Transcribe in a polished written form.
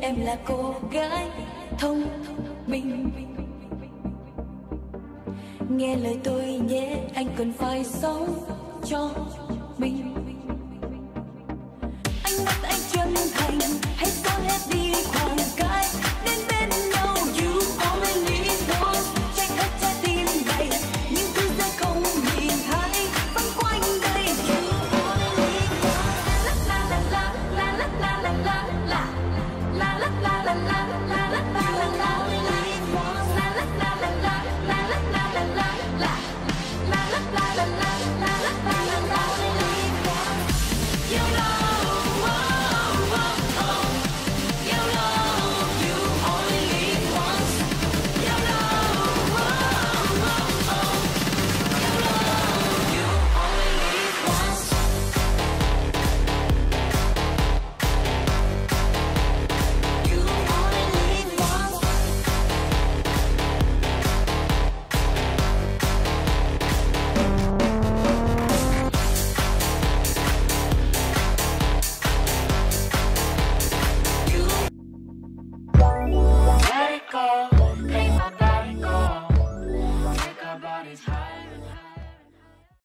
Em là cô gái thông minh, nghe lời tôi nhé, anh cần phải sống cho mình.